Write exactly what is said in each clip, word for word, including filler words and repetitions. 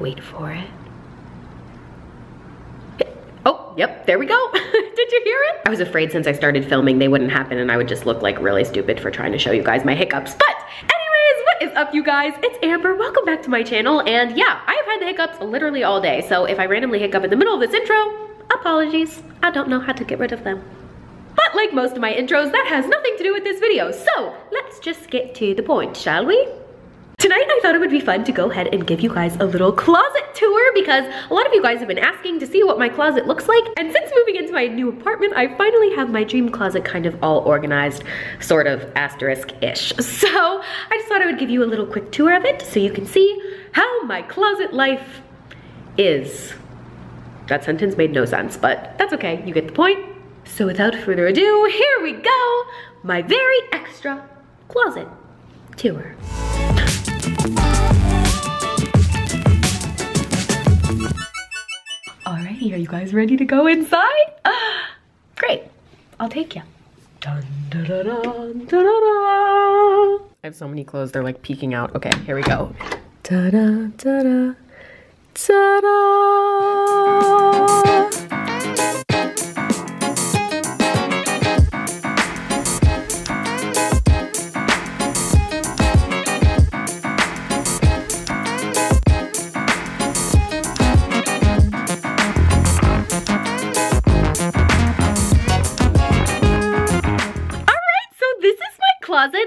Wait for it. Oh, yep, there we go. Did you hear it? I was afraid since I started filming they wouldn't happen and I would just look like really stupid for trying to show you guys my hiccups. But anyways, what is up, you guys? It's Amber, welcome back to my channel. And yeah, I have had the hiccups literally all day. So if I randomly hiccup in the middle of this intro, apologies, I don't know how to get rid of them. But like most of my intros, that has nothing to do with this video. So let's just get to the point, shall we? Tonight, I thought it would be fun to go ahead and give you guys a little closet tour because a lot of you guys have been asking to see what my closet looks like. And since moving into my new apartment, I finally have my dream closet kind of all organized, sort of asterisk-ish. So I just thought I would give you a little quick tour of it so you can see how my closet life is. That sentence made no sense, but that's okay, you get the point. So without further ado, here we go, my very extra closet tour. Alrighty, are you guys ready to go inside? Great, I'll take you. Dun, da, da, da, da, da, da. I have so many clothes, they're like peeking out. Okay, here we go. Ta da, ta da, ta da.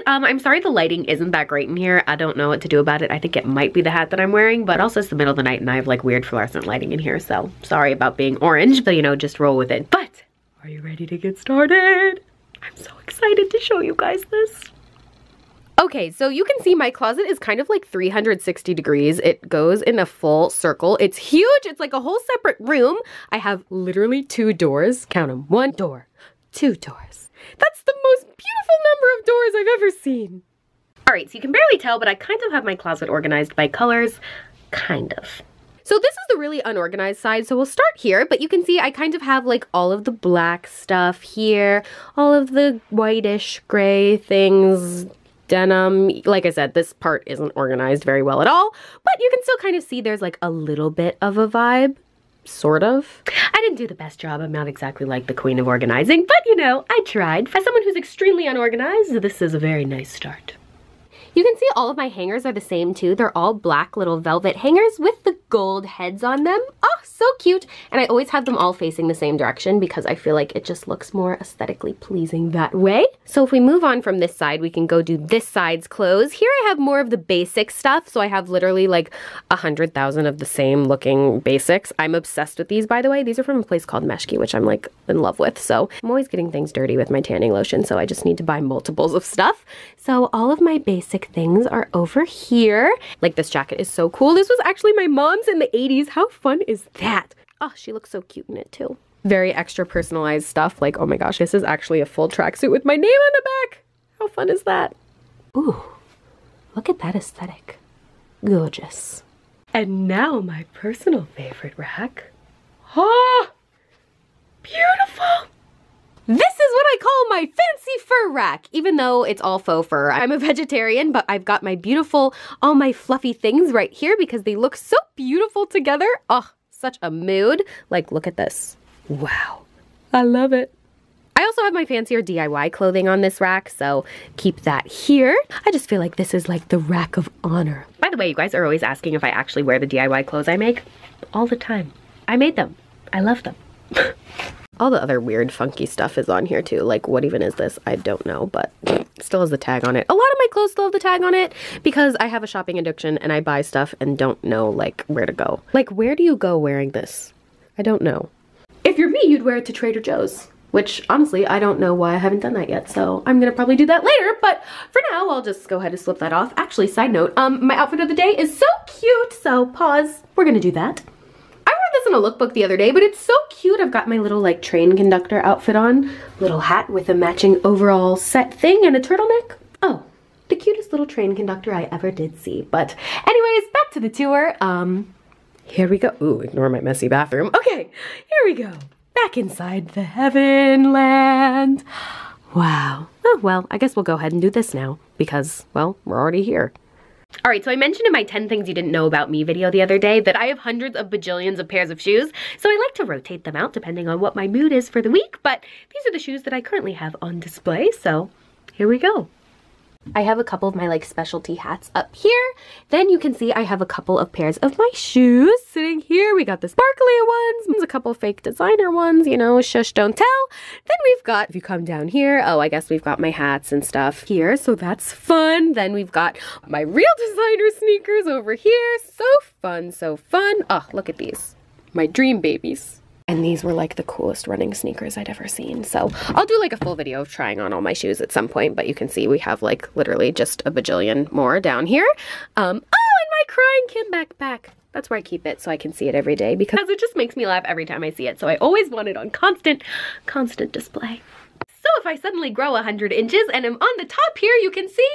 Um, I'm sorry the lighting isn't that great in here. I don't know what to do about it. I think it might be the hat that I'm wearing, but also it's the middle of the night and I have like weird fluorescent lighting in here, so sorry about being orange, but you know, just roll with it. But are you ready to get started? I'm so excited to show you guys this. Okay, so you can see my closet is kind of like three hundred sixty degrees. It goes in a full circle. It's huge. It's like a whole separate room. I have literally two doors. Count them. One door, two doors. That's the most beautiful number of doors I've ever seen. All right, so you can barely tell, but I kind of have my closet organized by colors, kind of. So this is the really unorganized side, so we'll start here, but you can see I kind of have like all of the black stuff here, all of the whitish gray things, denim. Like I said, this part isn't organized very well at all, but you can still kind of see there's like a little bit of a vibe. Sort of. I didn't do the best job. I'm not exactly like the queen of organizing, but you know, I tried. As someone who's extremely unorganized, this is a very nice start. You can see all of my hangers are the same too. They're all black little velvet hangers with the gold heads on them. Oh, so cute. And I always have them all facing the same direction because I feel like it just looks more aesthetically pleasing that way. So if we move on from this side, we can go do this side's clothes. Here I have more of the basic stuff. So I have literally like a hundred thousand of the same looking basics. I'm obsessed with these, by the way. These are from a place called Meshki, which I'm like in love with. So I'm always getting things dirty with my tanning lotion. So I just need to buy multiples of stuff. So all of my basic things are over here. Like this jacket is so cool. This was actually my mom's in the eighties. How fun is that? Oh, she looks so cute in it too. Very extra personalized stuff. Like, oh my gosh, this is actually a full tracksuit with my name on the back. How fun is that? Ooh, look at that aesthetic. Gorgeous. And now my personal favorite rack. Oh, beautiful. This is what I call my fancy fur rack, even though it's all faux fur. I'm a vegetarian, but I've got my beautiful, all my fluffy things right here because they look so beautiful together. Oh, such a mood. Like, look at this. Wow. I love it. I also have my fancier D I Y clothing on this rack, so keep that here. I just feel like this is like the rack of honor. By the way, you guys are always asking if I actually wear the D I Y clothes I make all the time. I made them. I love them. All the other weird funky stuff is on here too. Like, what even is this? I don't know, but it still has the tag on it. A lot of my clothes still have the tag on it because I have a shopping addiction and I buy stuff and don't know like where to go. Like, where do you go wearing this? I don't know. If you're me, you'd wear it to Trader Joe's, which honestly, I don't know why I haven't done that yet. So I'm gonna probably do that later, but for now, I'll just go ahead and slip that off. Actually, side note, um, my outfit of the day is so cute. So pause, we're gonna do that. This in a lookbook the other day, but it's so cute. I've got my little like train conductor outfit on, little hat with a matching overall set thing and a turtleneck. Oh, the cutest little train conductor I ever did see. But anyways, back to the tour. Um, here we go. Ooh, ignore my messy bathroom. Okay, here we go. Back inside the heaven land. Wow. Oh, well, I guess we'll go ahead and do this now because, well, we're already here. All right, so I mentioned in my ten things you didn't know about me video the other day that I have hundreds of bajillions of pairs of shoes, so I like to rotate them out depending on what my mood is for the week, but these are the shoes that I currently have on display, so here we go. I have a couple of my like specialty hats up here. Then you can see I have a couple of pairs of my shoes sitting here. We got the sparkly ones. There's a couple fake designer ones, you know, shush, don't tell. Then we've got, if you come down here, oh, I guess we've got my hats and stuff here. So that's fun. Then we've got my real designer sneakers over here. So fun, so fun. Oh, look at these. My dream babies. And these were like the coolest running sneakers I'd ever seen. So I'll do like a full video of trying on all my shoes at some point, but you can see we have like literally just a bajillion more down here. Um, oh, and my crying Kim backpack. That's where I keep it so I can see it every day because it just makes me laugh every time I see it. So I always want it on constant, constant display. So if I suddenly grow one hundred inches and I'm on the top here, you can see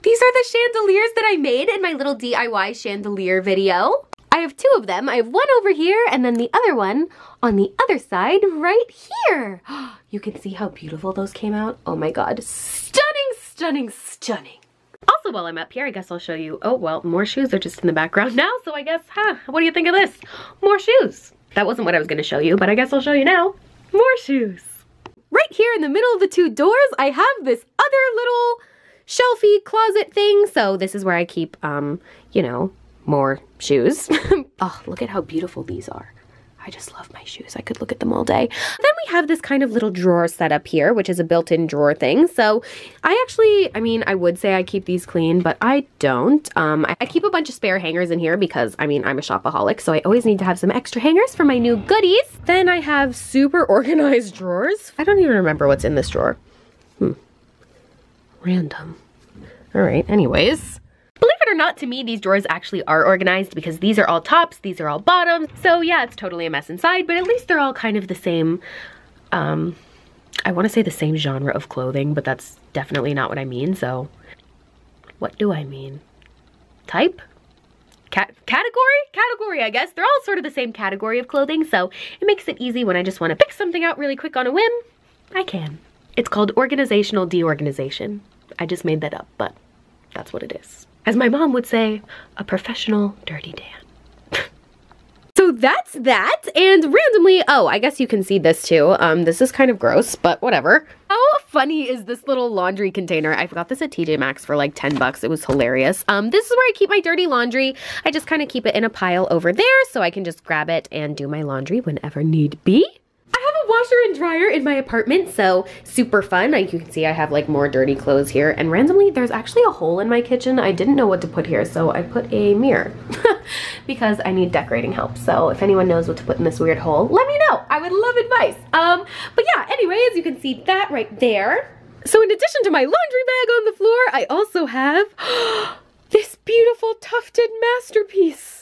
these are the chandeliers that I made in my little D I Y chandelier video. I have two of them. I have one over here and then the other one on the other side right here. You can see how beautiful those came out. Oh my God. Stunning, stunning, stunning. Also, while I'm up here, I guess I'll show you, oh, well, more shoes are just in the background now. So I guess, huh, what do you think of this? More shoes. That wasn't what I was going to show you, but I guess I'll show you now. More shoes. Right here in the middle of the two doors, I have this other little shelfie closet thing. So this is where I keep, um, you know, more shoes. Oh, look at how beautiful these are. I just love my shoes. I could look at them all day. Then we have this kind of little drawer set up here, which is a built-in drawer thing. So I actually, I mean, I would say I keep these clean, but I don't. Um, I keep a bunch of spare hangers in here because, I mean, I'm a shopaholic, so I always need to have some extra hangers for my new goodies. Then I have super organized drawers. I don't even remember what's in this drawer. Hmm. Random. All right, anyways. Believe it or not, to me, these drawers actually are organized because these are all tops, these are all bottoms. So yeah, it's totally a mess inside, but at least they're all kind of the same, um, I want to say the same genre of clothing, but that's definitely not what I mean, so. What do I mean? Type? Cat category? Category, I guess. They're all sort of the same category of clothing, so it makes it easy when I just want to pick something out really quick on a whim. I can. It's called organizational deorganization. I just made that up, but that's what it is. As my mom would say, a professional dirty Dan. So that's that, and randomly, oh, I guess you can see this too. Um, this is kind of gross, but whatever. How funny is this little laundry container? I got this at T J Maxx for like ten bucks. It was hilarious. Um, this is where I keep my dirty laundry. I just kind of keep it in a pile over there so I can just grab it and do my laundry whenever need be. I have a washer and dryer in my apartment, so super fun. Like you can see I have like more dirty clothes here, and randomly there's actually a hole in my kitchen. I didn't know what to put here, so I put a mirror because I need decorating help. So if anyone knows what to put in this weird hole, let me know. I would love advice. Um, but yeah, anyways, you can see that right there. So in addition to my laundry bag on the floor, I also have this beautiful tufted masterpiece.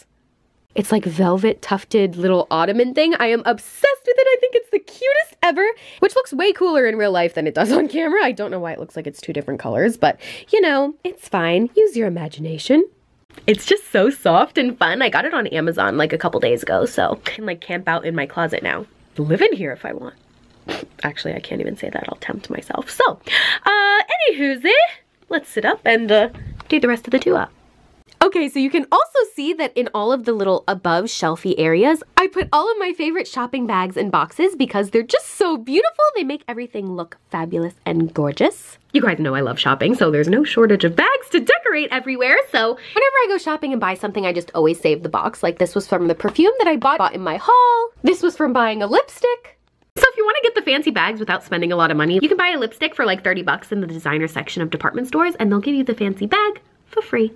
It's like velvet tufted little ottoman thing. I am obsessed with it. I think it's the cutest ever, which looks way cooler in real life than it does on camera. I don't know why it looks like it's two different colors, but you know, it's fine. Use your imagination. It's just so soft and fun. I got it on Amazon like a couple days ago, so I can like camp out in my closet now. Live in here if I want. Actually, I can't even say that. I'll tempt myself. So, uh, anywho's-y, let's sit up and uh, do the rest of the two-up. Okay, so you can also see that in all of the little above shelfy areas, I put all of my favorite shopping bags and boxes because they're just so beautiful. They make everything look fabulous and gorgeous. You guys know I love shopping, so there's no shortage of bags to decorate everywhere. So whenever I go shopping and buy something, I just always save the box. Like this was from the perfume that I bought, bought in my haul. This was from buying a lipstick. So if you want to get the fancy bags without spending a lot of money, you can buy a lipstick for like thirty bucks in the designer section of department stores, and they'll give you the fancy bag for free.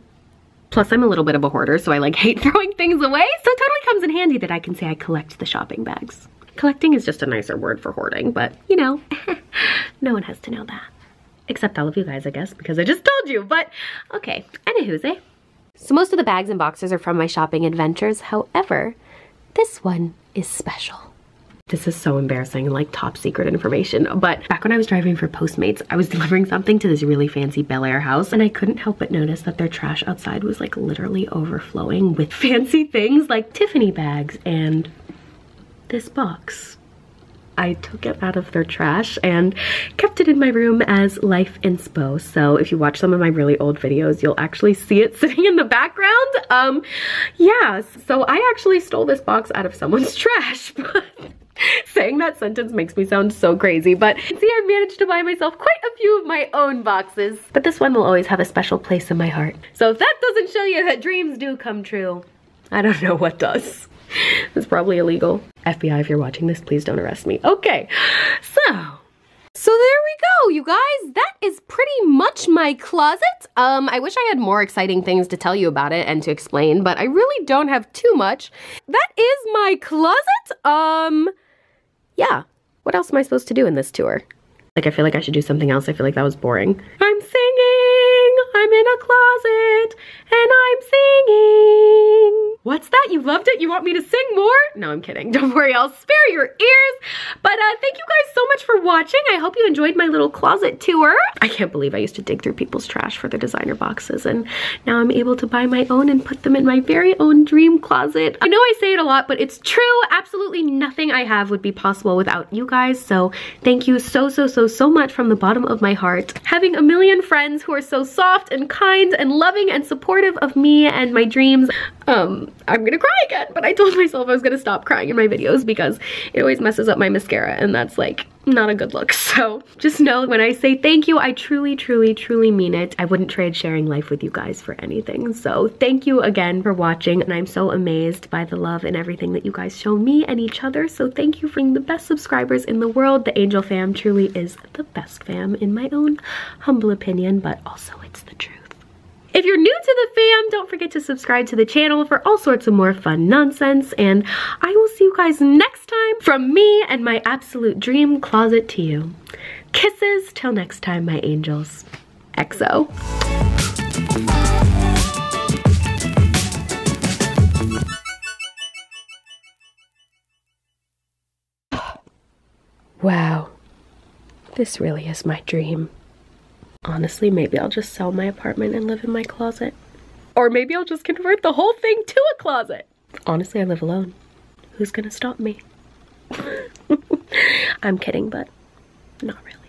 Plus, I'm a little bit of a hoarder, so I like hate throwing things away. So it totally comes in handy that I can say I collect the shopping bags. Collecting is just a nicer word for hoarding, but you know, no one has to know that. Except all of you guys, I guess, because I just told you, but okay. Anywho's, eh? So most of the bags and boxes are from my shopping adventures. However, this one is special. This is so embarrassing and like top secret information, but back when I was driving for Postmates, I was delivering something to this really fancy Bel Air house, and I couldn't help but notice that their trash outside was like literally overflowing with fancy things like Tiffany bags and this box. I took it out of their trash and kept it in my room as life inspo. So if you watch some of my really old videos, you'll actually see it sitting in the background. Um, yeah, so I actually stole this box out of someone's trash, but saying that sentence makes me sound so crazy, but see, I've managed to buy myself quite a few of my own boxes, but this one will always have a special place in my heart. So if that doesn't show you that dreams do come true, I don't know what does. It's probably illegal. F B I, if you're watching this, please don't arrest me. Okay, so... So there we go, you guys. That is pretty much my closet. Um, I wish I had more exciting things to tell you about it and to explain, but I really don't have too much. That is my closet. Um, yeah. What else am I supposed to do in this tour? Like, I feel like I should do something else. I feel like that was boring. I'm singing. I'm in a closet and I'm singing. What's that? You loved it? You want me to sing more? No, I'm kidding. Don't worry. I'll spare your ears. But uh, thank you guys so much for watching. I hope you enjoyed my little closet tour. I can't believe I used to dig through people's trash for their designer boxes, and now I'm able to buy my own and put them in my very own dream closet. I know I say it a lot, but it's true. Absolutely nothing I have would be possible without you guys. So thank you so, so, so, so much from the bottom of my heart. Having a million friends who are so soft and kind and loving and supportive of me and my dreams. Um, I'm gonna cry again, but I told myself I was gonna stop crying in my videos because it always messes up my mascara, and that's like not a good look. So just know when I say thank you, I truly, truly, truly mean it. I wouldn't trade sharing life with you guys for anything. So thank you again for watching, and I'm so amazed by the love and everything that you guys show me and each other. So thank you for being the best subscribers in the world. The Angel fam truly is the best fam in my own humble opinion, but also it's the truth. If you're new to the fam, don't forget to subscribe to the channel for all sorts of more fun nonsense, and I will see you guys next time. From me and my absolute dream closet to you. Kisses till next time, my angels. X O. Wow, this really is my dream. Honestly, maybe I'll just sell my apartment and live in my closet. Or maybe I'll just convert the whole thing to a closet. Honestly, I live alone. Who's gonna stop me? I'm kidding, but not really.